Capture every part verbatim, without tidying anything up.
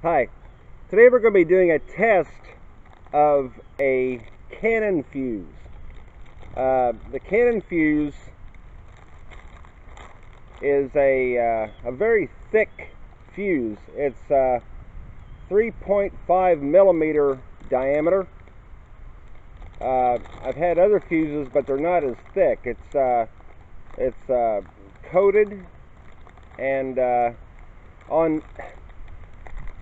Hi, today we're going to be doing a test of a Canon fuse. Uh, the Canon fuse is a, uh, a very thick fuse. It's uh, three point five millimeter diameter. Uh, I've had other fuses, but they're not as thick. It's, uh, it's uh, coated and uh, on...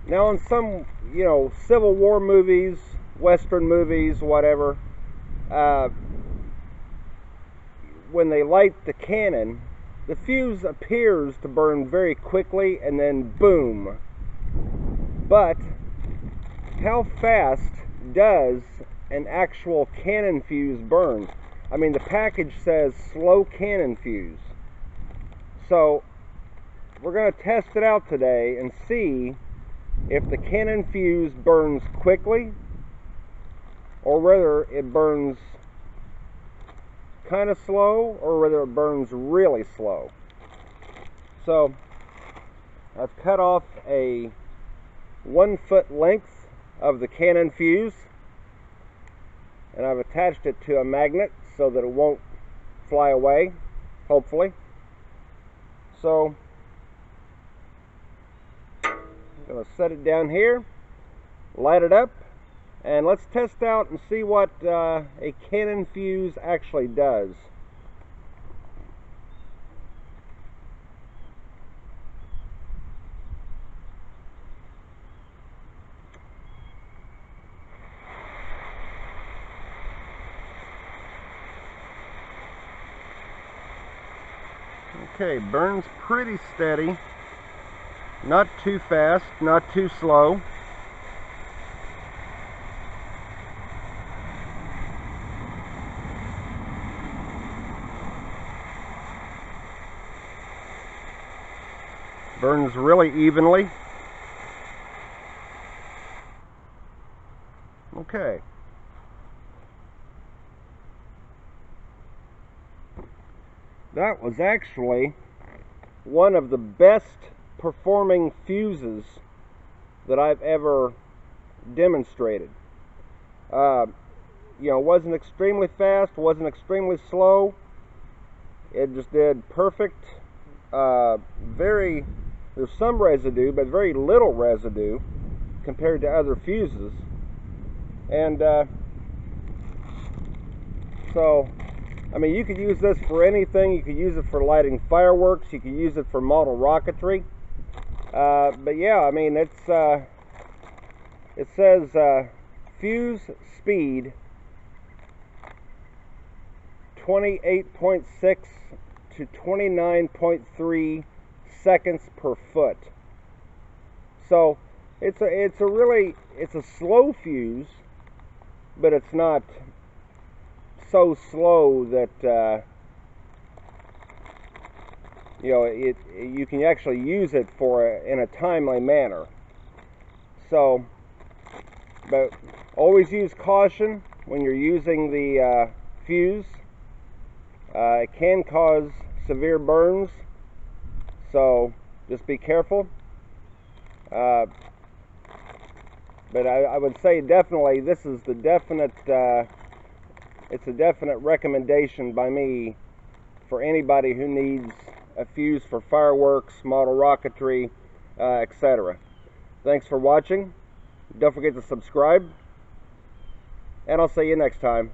Now, in some, you know, Civil War movies, Western movies, whatever, uh, when they light the cannon, the fuse appears to burn very quickly and then boom. But how fast does an actual cannon fuse burn? I mean, the package says slow cannon fuse. So we're going to test it out today and see if the Canon fuse burns quickly, or whether it burns kind of slow, or whether it burns really slow. So I've cut off a one foot length of the Canon fuse, and I've attached it to a magnet so that it won't fly away, hopefully. So I'm going to set it down here, light it up, and let's test out and see what uh, a Canon fuse actually does. Okay, burns pretty steady. Not too fast, not too slow. Burns really evenly. Okay. That was actually one of the best performing fuses that I've ever demonstrated. Uh, you know, wasn't extremely fast, wasn't extremely slow. It just did perfect. Uh, very, there's some residue, but very little residue compared to other fuses. And uh, so, I mean, you could use this for anything. You could use it for lighting fireworks. You could use it for model rocketry. Uh, but yeah, I mean, it's, uh, it says, uh, fuse speed twenty-eight point six to twenty-nine point three seconds per foot. So it's a, it's a really, it's a slow fuse, but it's not so slow that, uh, you know, it, it you can actually use it for a, in a timely manner. So, but always use caution when you're using the uh, fuse. Uh, it can cause severe burns, so just be careful. Uh, but I, I would say definitely this is the definite. Uh, it's a definite recommendation by me for anybody who needs a fuse for fireworks, model rocketry, uh, et cetera. Thanks for watching. Don't forget to subscribe, and I'll see you next time.